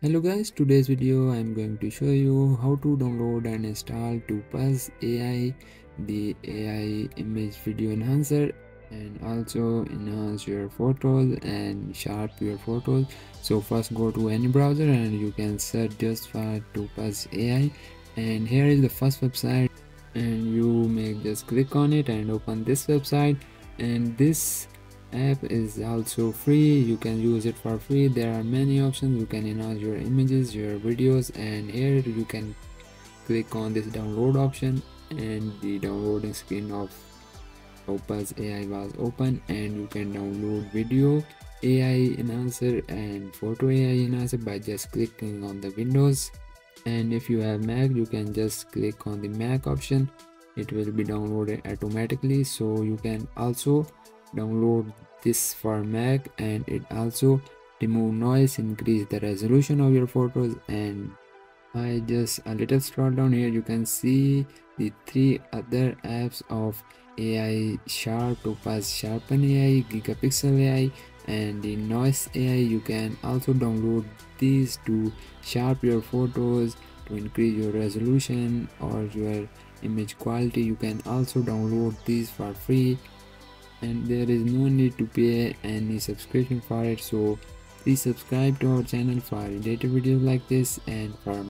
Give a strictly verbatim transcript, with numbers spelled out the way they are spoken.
Hello guys, today's video I am going to show you how to download and install Topaz A I, the A I image video enhancer, and also enhance your photos and sharp your photos. So first go to any browser and you can search just for Topaz A I, and here is the first website, and you may just click on it and open this website. And this app is also free, you can use it for free. There are many options, you can enhance your images, your videos, and here you can click on this download option, and the downloading screen of Topaz A I was open, and you can download video A I enhancer and photo A I enhancer by just clicking on the Windows. And if you have Mac, you can just click on the Mac option, it will be downloaded automatically. So you can also download this for Mac, and it also remove noise, increase the resolution of your photos. And I just a little scroll down, here you can see the three other apps of A I Sharp, Topaz Sharpen A I, Gigapixel A I, and the Noise A I. You can also download these to sharp your photos, to increase your resolution or your image quality. You can also download these for free, and there is no need to pay any subscription for it. So please subscribe to our channel for related videos like this and for